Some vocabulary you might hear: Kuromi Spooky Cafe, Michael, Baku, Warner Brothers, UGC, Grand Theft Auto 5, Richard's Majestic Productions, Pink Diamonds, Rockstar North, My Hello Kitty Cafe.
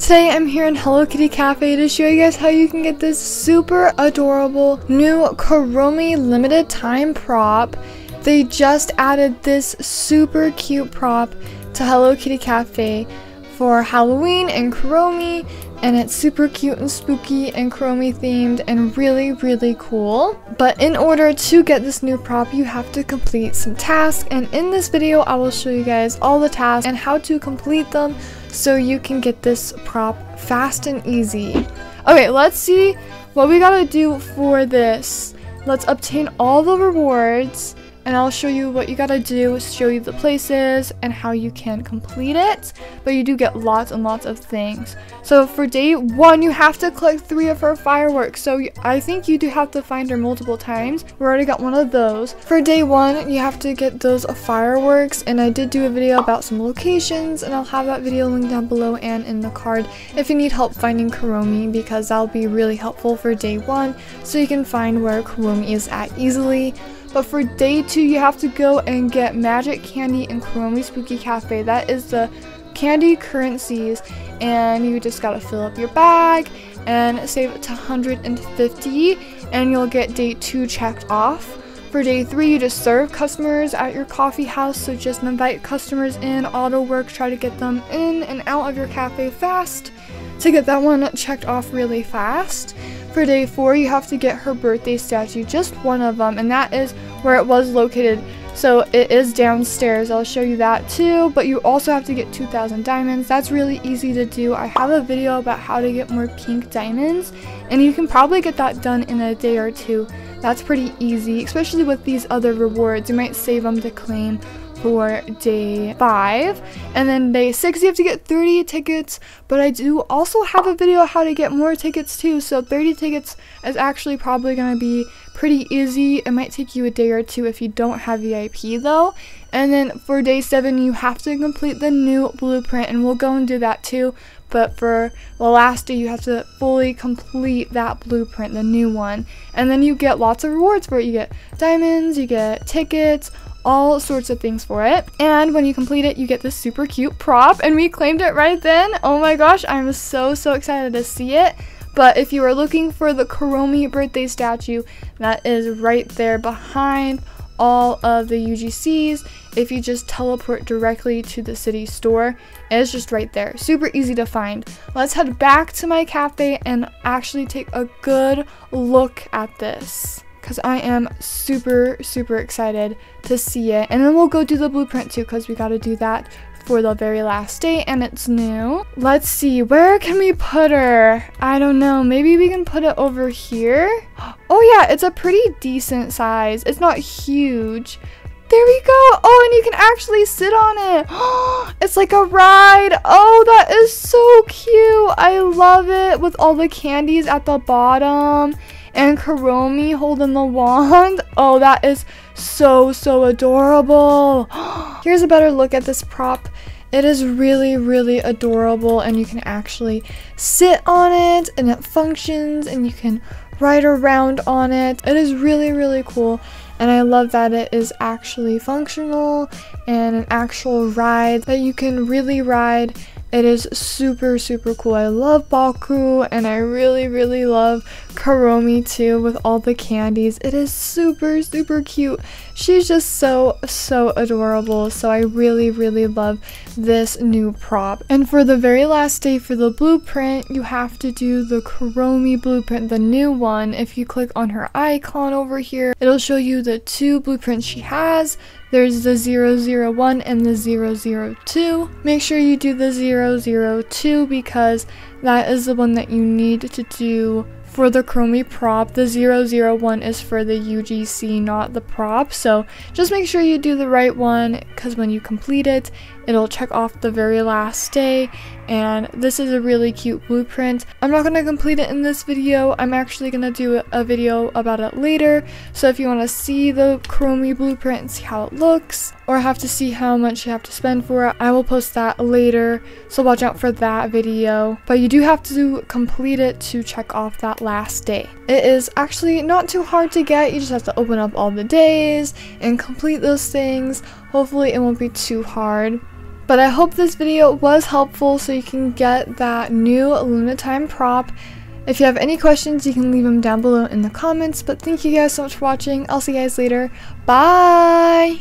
Today I'm here in Hello Kitty Cafe to show you guys how you can get this super adorable new Kuromi limited time prop. They just added this super cute prop to Hello Kitty Cafe for Halloween and Kuromi, and it's super cute and spooky and Kuromi themed and really cool. But in order to get this new prop, you have to complete some tasks, and in this video I will show you guys all the tasks and how to complete them so you can get this prop fast and easy. Okay, let's see what we gotta do for this. Let's obtain all the rewards and I'll show you what you gotta do, show you the places and how you can complete it. But you do get lots and lots of things. So for day one, you have to collect 3 of her fireworks. So I think you do have to find her multiple times. We already got one of those. For day one, you have to get those fireworks. And I did do a video about some locations, and I'll have that video linked down below and in the card if you need help finding Kuromi, because that'll be really helpful for day one, so you can find where Kuromi is at easily. But for day 2, you have to go and get magic candy in Kuromi Spooky Cafe. That is the candy currencies, and you just gotta fill up your bag and save it to 150, and you'll get day 2 checked off. For day 3, you just serve customers at your coffee house, so just invite customers in, auto work, try to get them in and out of your cafe fast to get that one checked off really fast. For day 4, you have to get her birthday statue, just one of them, and that is where it was located. So it is downstairs, I'll show you that too, but you also have to get 2,000 diamonds. That's really easy to do. I have a video about how to get more pink diamonds, and you can probably get that done in a day or 2. That's pretty easy, especially with these other rewards. You might save them to claim for day 5. And then day 6, you have to get 30 tickets, but I do also have a video how to get more tickets too, so 30 tickets is actually probably going to be pretty easy. It might take you a day or 2 if you don't have VIP though. And then for day 7, you have to complete the new blueprint, and we'll go and do that too, but for the last day you have to fully complete that blueprint, the new one, and then you get lots of rewards for it. You get diamonds, you get tickets, all sorts of things for it, and when you complete it you get this super cute prop, and we claimed it right then. Oh my gosh, I'm so excited to see it. But if you are looking for the Kuromi birthday statue, that is right there behind all of the UGCs. If you just teleport directly to the city store, it's just right there, super easy to find. Let's head back to my cafe and actually take a good look at this, because I am super excited to see it. And then we'll go do the blueprint too, because we got to do that for the very last day, and it's new. Let's see, where can we put her? I don't know, maybe we can put it over here. Oh yeah, it's a pretty decent size, it's not huge. There we go. Oh, and you can actually sit on it. Oh, it's like a ride. Oh, that is so cute. I love it, with all the candies at the bottom and Kuromi holding the wand. Oh, that is so adorable. Here's a better look at this prop. It is really adorable, and you can actually sit on it and it functions, and you can ride around on it. It is really cool, and I love that it is actually functional and an actual ride that you can really ride. It is super cool. I love Baku, and I really love Kuromi too, with all the candies. It is super cute. She's just so adorable, so I really love this new prop. And for the very last day, for the blueprint, you have to do the Kuromi blueprint, the new one. If you click on her icon over here, it'll show you the 2 blueprints she has. There's the 001 and the 002. Make sure you do the 002, because that is the one that you need to do for the Kuromi prop. The 001 is for the UGC, not the prop. So just make sure you do the right one, because when you complete it, it'll check off the very last day. And this is a really cute blueprint. I'm not going to complete it in this video. I'm actually going to do a video about it later. So if you want to see the Kuromi blueprint and see how it looks, or have to see how much you have to spend for it, I will post that later. So watch out for that video. But you do have to complete it to check off that last day. It is actually not too hard to get. You just have to open up all the days and complete those things. Hopefully it won't be too hard. But I hope this video was helpful so you can get that new Lunatime prop. If you have any questions, you can leave them down below in the comments. But thank you guys so much for watching. I'll see you guys later. Bye!